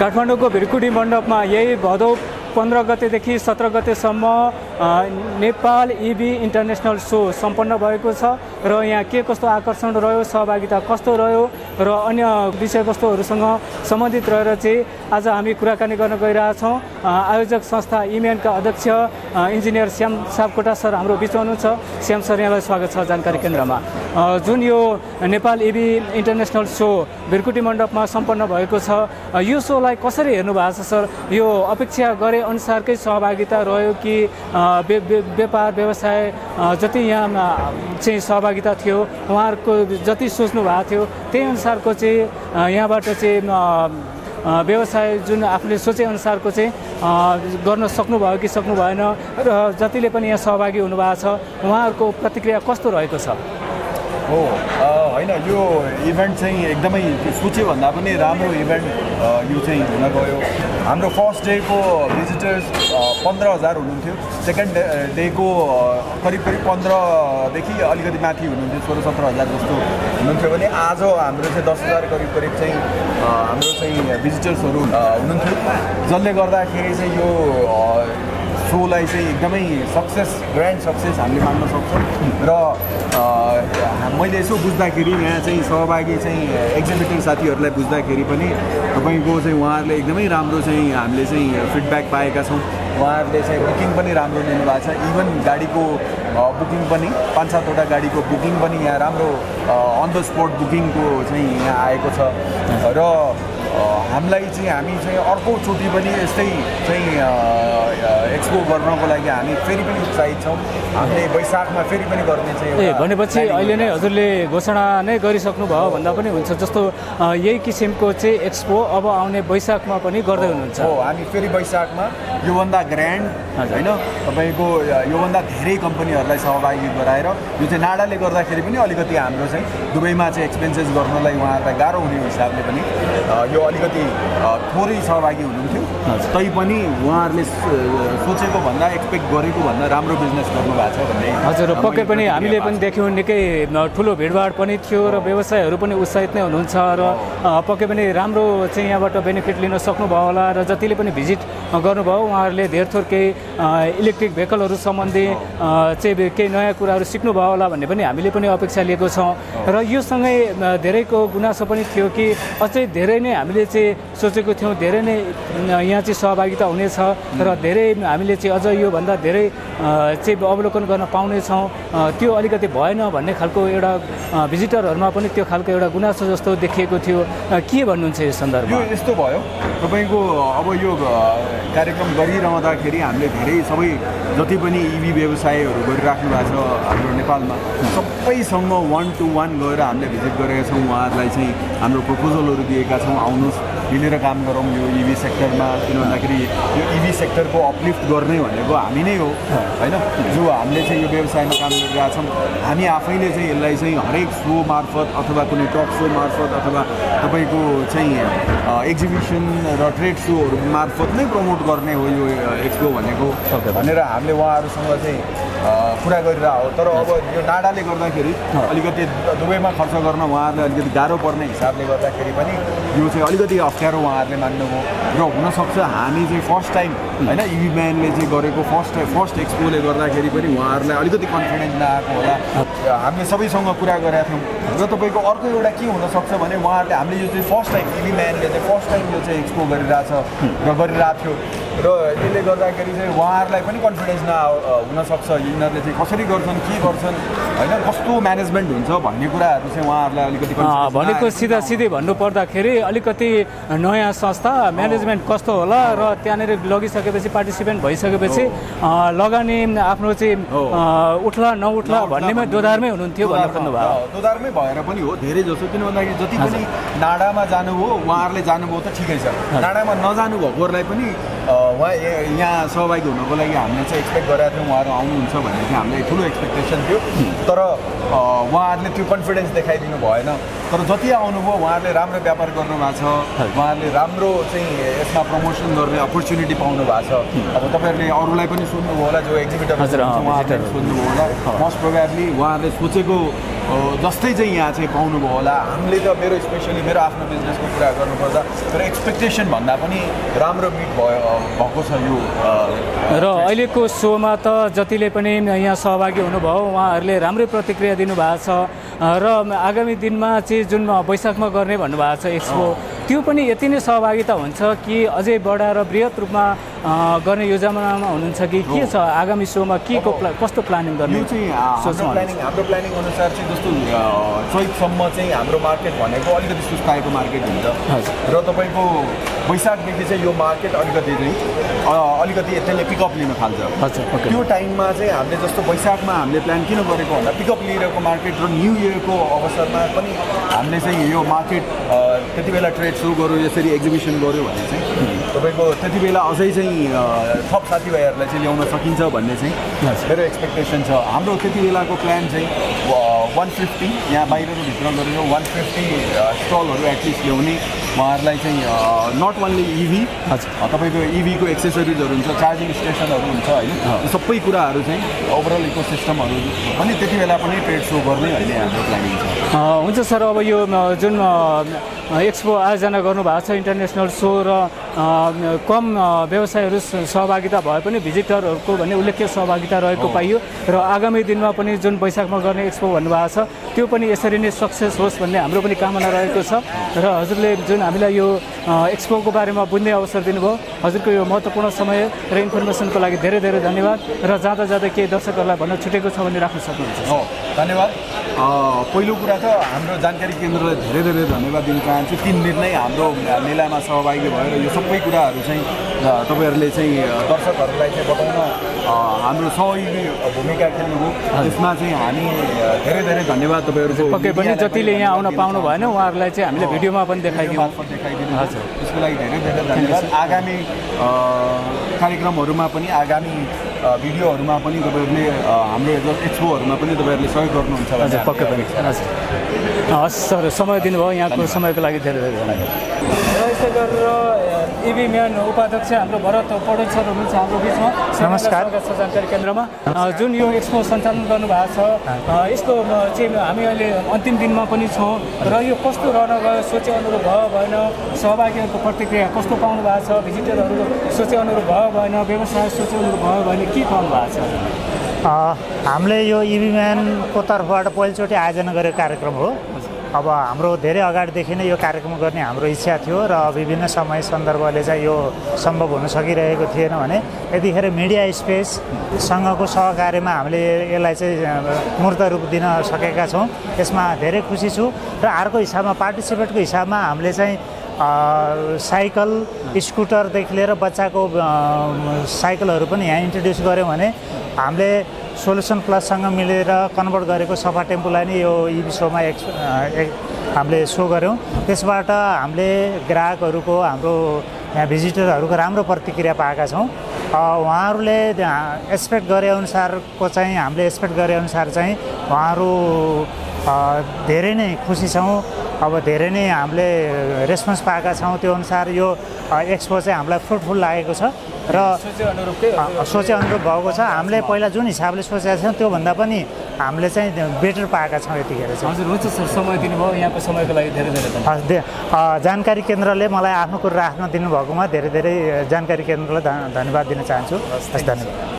काठमाडौँ को भृकुटिमण्डप में यही भदौ 15 गतेदेखि 17 गतेसम्म नेपाल इभी इन्टरनेशनल शो सम्पन्न भएको छ र यहाँ के कस्तो आकर्षण रह्यो, सहभागिता कस्तो रह्यो र अन्य विषयवस्तुहरूसँग सम्बन्धित रहेर चाहिँ आज हामी कुराकानी गर्न गइरहेका छौं। आयोजक संस्था इम्यान का अध्यक्ष इन्जिनियर श्याम सापकोटा सर हाम्रो बीचमा हुनुहुन्छ। श्याम सर, यहाँलाई स्वागत छ जानकारी केन्द्रमा। जुन यो नेपाल इभी इन्टरनेशनल शो भृकुटिमण्डपमा सम्पन्न भएको छ, यो शोलाई कसरी हेर्नु भएको छ सर? यो अपेक्षा गरे अनुसारकै सहभागिता रह्यो कि व्यापार व्यवसाय जति यहाँ चाहिँ सहभागिता थियो, उहाँहरूको जति सोच्नु भएको थियो त्यही अनुसारको चाहिँ यहाँबाट चाहिँ व्यवसाय जुन आफूले सोचे अनुसारको चाहिँ गर्न सक्नुभयो कि सक्नु भएन, र जतिले पनि यहाँ सहभागी हुनुभएको छ उहाँहरूको प्रतिक्रिया कस्तो रहेको छ? हो हैन, यो इभेन्ट चाहिँ एकदमै सोचे भन्दा पनि राम्रो इभेन्ट यो चाहिँ हुन गयो। हाम्रो फर्स्ट डे को भिजिटर्स 15,000 हुनुहुन्थ्यो, सेकेन्ड डे को करिब 15,000 देखि अलिकति माथि हुनुहुन्थ्यो, 16-17,000 जस्तो हुनुहुन्थ्यो भने आज हाम्रो चाहिँ 10,000 करिब चाहिँ हाम्रो चाहिँ भिजिटर्सहरू हुनुहुन्थ्यो, जसले गर्दाखेरि चाहिँ यो शोलाई चाहिँ एकदमै ग्रान्ड सक्सेस हामीले मान्न सक्छौँ। र मैले यसो बुझ्दाखेरि यहाँ चाहिँ सहभागी चाहिँ एक्जिबिटर साथीहरूलाई बुझ्दाखेरि पनि तपाईँको चाहिँ उहाँहरूले एकदमै राम्रो चाहिँ हामीले चाहिँ फिडब्याक पाएका छौँ। उहाँहरूले चाहिँ बुकिङ पनि राम्रो लिनुभएको छ, इभन गाडीको बुकिङ पनि 5-7 वटा गाडीको बुकिङ पनि यहाँ राम्रो अन द स्पट बुकिङको चाहिँ यहाँ आएको छ। र हामीलाई चाहिँ हामी चाहिँ अर्कोचोटि पनि यस्तै चाहिँ एक्सपो गर्नको लागि हामी फेरि पनि उत्साहित छौँ। हामीले वैशाखमा फेरि पनि गर्ने चाहिँ भनेपछि अहिले नै हजुरले घोषणा नै गरिसक्नु भयो भन्दा पनि हुन्छ, जस्तो यही किसिमको चाहिँ एक्सपो अब आउने वैशाखमा पनि गर्दै हुनुहुन्छ? हो, हामी फेरि वैशाखमा योभन्दा ग्रान्ड होइन तपाईँको योभन्दा धेरै कम्पनीहरूलाई सहभागी गराएर यो चाहिँ नाडाले गर्दाखेरि पनि अलिकति हाम्रो चाहिँ दुबईमा चाहिँ एक्सपेन्सेस गर्नलाई उहाँहरूलाई गाह्रो हुने हिसाबले पनि यो अलिकति थोरै सहभागी हुनुहुन्थ्यो, तैपनि उहाँहरूले सोचेको भन्दा एक्सपेक्ट गरेको भन्दा राम्रो बिजनेस गर्नुभएको छ भन्ने। हजुर, पक्कै पनि हामीले पनि देख्यौँ, निकै ठुलो भिडभाड पनि थियो र व्यवसायहरू पनि उत्साहित नै हुनुहुन्छ र पक्कै पनि राम्रो चाहिँ यहाँबाट बेनिफिट लिन सक्नुभयो होला। र जतिले पनि भिजिट गर्नुभयो उहाँहरूले धेरथोर केही इलेक्ट्रिक भेहिकलहरू सम्बन्धी चाहिँ केही नयाँ कुराहरू सिक्नुभयो होला भन्ने पनि हामीले पनि अपेक्षा लिएको छौँ। र योसँगै धेरैको गुनासो पनि थियो कि अझै धेरै नै हामीले चाहिँ सोचेको थियौँ, धेरै नै यहाँ चाहिँ सहभागिता हुनेछ र धेरै हामीले चाहिँ अझ योभन्दा धेरै चाहिँ अवलोकन गर्न पाउनेछौँ, त्यो अलिकति भएन भन्ने खालको एउटा भिजिटरहरूमा पनि त्यो खालको एउटा गुनासो जस्तो देखिएको थियो। के भन्नुहुन्छ यस सन्दर्भमा? यो यस्तो भयो, तपाईँको अब यो कार्यक्रम गरिरहँदाखेरि हामीले धेरै सबै जति पनि इभी व्यवसायहरू गरिराख्नु भएको छ हाम्रो नेपालमा, सबैसँग 1-to-1 गएर हामीले भिजिट गरेका छौँ, उहाँहरूलाई चाहिँ हाम्रो प्रपोजलहरू दिएका छौँ, आउनुहोस् मिलेर काम गरौँ यो इभी सेक्टरमा। किन भन्दाखेरि यो इभी सेक्टरको अपलिफ्ट गर्ने भनेको हामी नै हो होइन, जो हामीले चाहिँ यो व्यवसायमा काम गरिरहेका छौँ। हामी आफैले चाहिँ यसलाई चाहिँ हरेक सो मार्फत अथवा कुनै टक सो मार्फत अथवा तपाईँको चाहिँ एक्जिबिसन र ट्रेड सोहरू मार्फत नै प्रमोट गर्ने हो यो एक्सपो भनेको भनेर हामीले उहाँहरूसँग चाहिँ कुरा गरिरहेको हो। तर अब यो नाडाले गर्दाखेरि अलिकति दुबईमा खर्च गर्न उहाँहरूले अलिकति गाह्रो पर्ने हिसाबले गर्दाखेरि पनि यो चाहिँ अलिकति अप्ठ्यारो उहाँहरूले मान्नुभयो। र हुनसक्छ हामी चाहिँ फर्स्ट टाइम होइन इभीम्यानले चाहिँ गरेको फर्स्ट एक्सपोले गर्दाखेरि पनि उहाँहरूलाई अलिकति कन्फिडेन्स नआएको होला। हामीले सबैसँग कुरा गरेका थियौँ। र तपाईँको अर्को एउटा के हुनसक्छ भने उहाँहरूले हामीले यो चाहिँ फर्स्ट टाइम इभीम्यानले चाहिँ फर्स्ट टाइम यो चाहिँ एक्सपो गरिरहेछ र गरिरहेको थियो, र यसले गर्दाखेरि चाहिँ उहाँहरूलाई पनि कन्फिडेन्स हुनसक्छ, यिनीहरूले चाहिँ कसरी गर्छन् के गर्छन् होइन कस्तो म्यानेजमेन्ट हुन्छ भन्ने कुराहरू चाहिँ उहाँहरूलाई अलिकति भनेको सिधै भन्नुपर्दाखेरि अलिकति नयाँ संस्था म्यानेजमेन्ट कस्तो होला र त्यहाँनिर लगिसकेपछि पार्टिसिपेन्ट भइसकेपछि लगानी आफ्नो चाहिँ उठ्ला नउठ्ला भन्नेमा दोधारमै हुनुहुन्थ्यो भनेर भन्नुभयो। दोधारमै भएर पनि हो धेरै जसो, किन भन्दाखेरि जति पनि नाडामा जानुभयो उहाँहरूले जानुभयो त ठिकै छ, नाडामा नजानुभएकोहरूलाई पनि उहाँ यहाँ सहभागी हुनको लागि हामीले चाहिँ एक्सपेक्ट गरेका थियौँ उहाँहरू आउनुहुन्छ भन्ने चाहिँ हामीलाई ठुलो एक्सपेक्टेसन थियो। तर उहाँहरूले त्यो कन्फिडेन्स देखाइदिनु भएन, तर जति आउनुभयो उहाँहरूले राम्रो व्यापार गर्नुभएको छ, उहाँहरूले राम्रो चाहिँ यसमा प्रमोसन गर्ने अपर्च्युनिटी पाउनु भएको छ। अब तपाईँहरूले अरूलाई पनि सोध्नुभयो होला, जो एक्जिबिटर उहाँहरूले सोध्नुभयो होला, मोस्ट प्रोबेबली उहाँहरूले सोचेको जस्तै चाहिँ यहाँ चाहिँ पाउनु भयो होला हामीले त मेरो स्पेशली मेरो आफ्नो बिजनेसको कुरा गर्नु पर्दा तर एक्सपेक्टेसन भन्दा पनि राम्रो मिट भएको छ यो र अहिलेको शोमा त जतिले पनि यहाँ सहभागी हुनु भयो उहाँहरूले राम्रो प्रतिक्रिया दिनु भएको छ र आगामी दिनमा चाहिँ जुन बैशाखमा गर्ने भन्नु भएको छ एक्सपो त्यो पनि यति नै सहभागिता हुन्छ कि अझै बढाएर बृहत रूपमा गर्ने योजनामा हुनुहुन्छ कि के छ आगामी शोमा के को कस्तो प्लानिङ गर्ने हाम्रो प्लानिङ अनुसार चाहिँ जस्तो चैतसम्म चाहिँ हाम्रो मार्केट भनेको अलिकति सुस्ताएको मार्केट हुन्छ र तपाईको बैशाखदेखि चाहिँ यो मार्केट अलिकति चाहिँ अलिकति त्यसले पिकअप लिन थाल्छ त्यो टाइममा चाहिँ हामीले जस्तो बैशाखमा हामीले प्लान किन गरेको भन्दा पिकअप लिइरहेको मार्केट र न्यू इयरको अवसरमा पनि हामीले चाहिँ यो मार्केट त्यतिबेला ट्रेड सो गर्यो यसरी एक्जिबिसन गर्यो भने चाहिँ तपाईको त्यतिबेला अझै चाहिँ थप साथीभाइहरुलाई चाहिँ ल्याउन सकिन्छ भन्ने चाहिँ मेरो एक्सपेक्टेसन छ हाम्रो त्यतिबेलाको प्लान चाहिँ 150 यहाँ बाहिरको भित्र गरेर 150 स्टलहरु एटलिस्ट ल्याउने उहाँहरुलाई चाहिँ नट ओन्ली इभी तपाईको इभी को एक्सेसरिजहरु हुन्छ चार्जिङ स्टेशनहरु हुन्छ हैन सबै कुराहरु चाहिँ ओभरअल इकोसिस्टमहरु पनि त्यतिबेला पनि ट्रेड सो गर्ने अहिले हाम्रो प्लानिङ छ हुन्छ सर अब यो जुन एक्सपो आयोजना गर्नुभएको छ इन्टरनेशनल शो र कम व्यवसायहरु सहभागिता भए पनि भिजिटरहरुको भने उल्लेख्य सहभागिता रहेको पाइयो र आगामी दिनमा पनि जुन बैशाखमा गर्ने एक्सपो भन्नुभएको छ त्यो पनि यसरी नै सक्सेस होस् भन्ने हाम्रो पनि कामना रहेको छ र हजुरले जुन हामीलाई यो एक्सपोको बारेमा बुझ्ने अवसर दिनुभयो हजुरको यो महत्त्वपूर्ण समय र इन्फर्मेसनको लागि धेरै धेरै धन्यवाद र जाँदा जाँदा केही दर्शकहरूलाई भन्न छुटेको छ भने राख्न सक्नुहुन्छ हो धन्यवाद पहिलो कुरा त हाम्रो जानकारी केन्द्रलाई धेरै धेरै धन्यवाद दिन चाहन्छु तीन निर्णय हाम्रो मेलामा सहभागी भएर यो सबै कुराहरू चाहिँ तपाईहरुले चाहिँ दर्शकहरूलाई चाहिँ बताउन हाम्रो सहयोगी भूमिका खेल्नुभयो त्यसमा चाहिँ हामी धेरै धेरै धन्यवाद तपाईहरुको पक्कै पनि जतिले यहाँ आउन पाउनु भएन उहाँहरूलाई चाहिँ हामीले भिडियोमा पनि देखाइदियौं हजुर त्यसको लागि धेरै धेरै धन्यवाद आगामी कार्यक्रमहरुमा पनि आगामी भिडियोहरुमा पनि तपाईहरुले हाम्रो एक्सपोहरुमा पनि तपाईहरुले सहयोग गर्नुहुन्छ भने पक्कै पनि हस् सर समय दिनुभयो यहाँको समयको लागि धेरै धेरै धन्यवाद यसै गरेर इभीम्यान उपाध्यक्ष हाम्रो भरत पौडेल सर हुनुहुन्छ हाम्रो बिचमा नमस्कार जानकारी केन्द्रमा जुन यो एक्सपो सञ्चालन गर्नु भएको छ यसको चाहिँ हामी अहिले अन्तिम दिनमा पनि छौँ र यो कस्तो रहन गयो सोचे अनुरूप भयो भएन सहभागीहरूको प्रतिक्रिया कस्तो पाउनु भएको छ भिजिटरहरू सोचे अनुरूप भयो भएन व्यवसाय सोचे अनुरूप भयो भने के पाउनु भएको छ हामीले यो इभीम्यानको तर्फबाट पहिलोचोटि आयोजना गरेको कार्यक्रम हो अब हाम्रो धेरै अगाडिदेखि नै यो कार्यक्रम गर्ने हाम्रो इच्छा थियो र विभिन्न समय सन्दर्भले चाहिँ यो सम्भव हुन सकिरहेको थिएन भने यतिखेर मिडिया स्पेससँगको सहकार्यमा हामीले यसलाई चाहिँ मूर्त रूप दिन सकेका छौँ यसमा धेरै खुसी छु र अर्को हिसाबमा पार्टिसिपेटको हिसाबमा हामीले चाहिँ साइकल स्कुटरदेखि लिएर बच्चाको साइकलहरू पनि यहाँ इन्ट्रोड्युस गऱ्यौँ भने हामीले सोल्युसन प्लससँग मिलेर कन्भर्ट गरेको सफा टेम्पोलाई नै यो इभी सोमा हामीले सो गऱ्यौँ त्यसबाट हामीले ग्राहकहरूको हाम्रो यहाँ भिजिटरहरूको राम्रो प्रतिक्रिया पाएका छौँ उहाँहरूले एक्सपेक्ट गरेअनुसारको चाहिँ हामीले एक्सपेक्ट गरेअनुसार चाहिँ उहाँहरू धेरै नै खुसी छौँ अब धेरै नै हामीले रेस्पोन्स पाएका छौँ त्यो अनुसार यो एक्सपो चाहिँ हामीलाई फ्रुटफुल लागेको छ र सोचे अनुरूप भएको छ हामीले पहिला जुन हिसाबले सोचेका थियौँ त्योभन्दा पनि हामीले चाहिँ बेटर पाएका छौँ यतिखेर चाहिँ हजुर हुन्छ सर समय दिनुभयो यहाँको समयको लागि धेरै धेरै धन्यवाद जानकारी केन्द्रले मलाई आफ्नो कुरा राख्न दिनुभएकोमा धेरै धेरै जानकारी केन्द्रलाई धन्यवाद दिन चाहन्छु हस् धन्यवाद